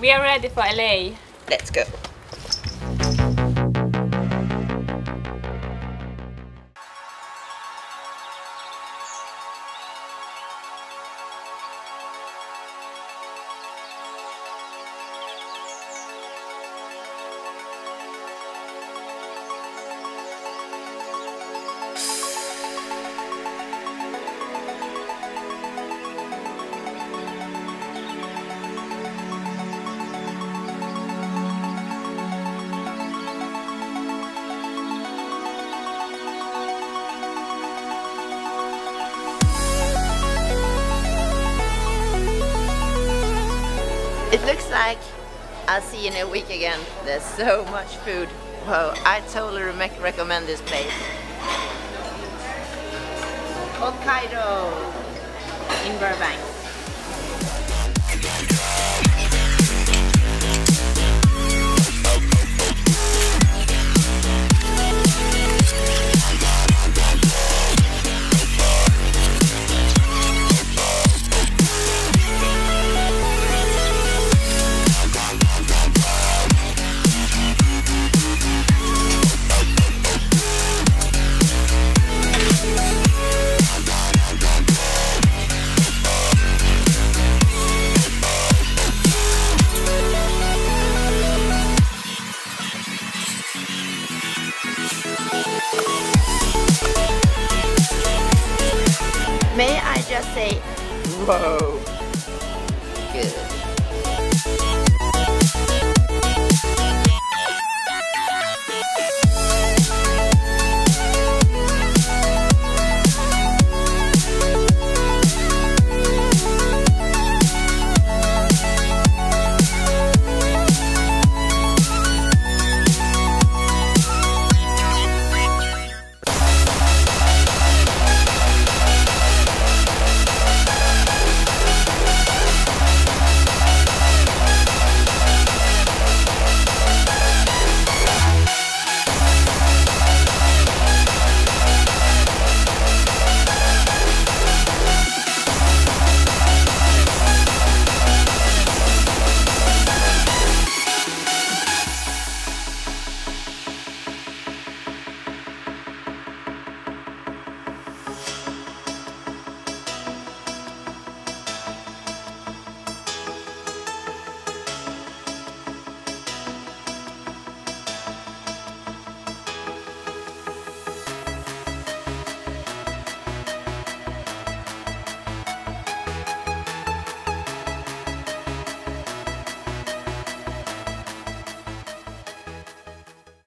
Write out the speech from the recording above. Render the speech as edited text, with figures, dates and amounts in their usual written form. We are ready for LA. Let's go. It looks like I'll see you in a week again. There's so much food. Whoa, I totally recommend this place. Hokkaido in Burbank. May I just say, whoa!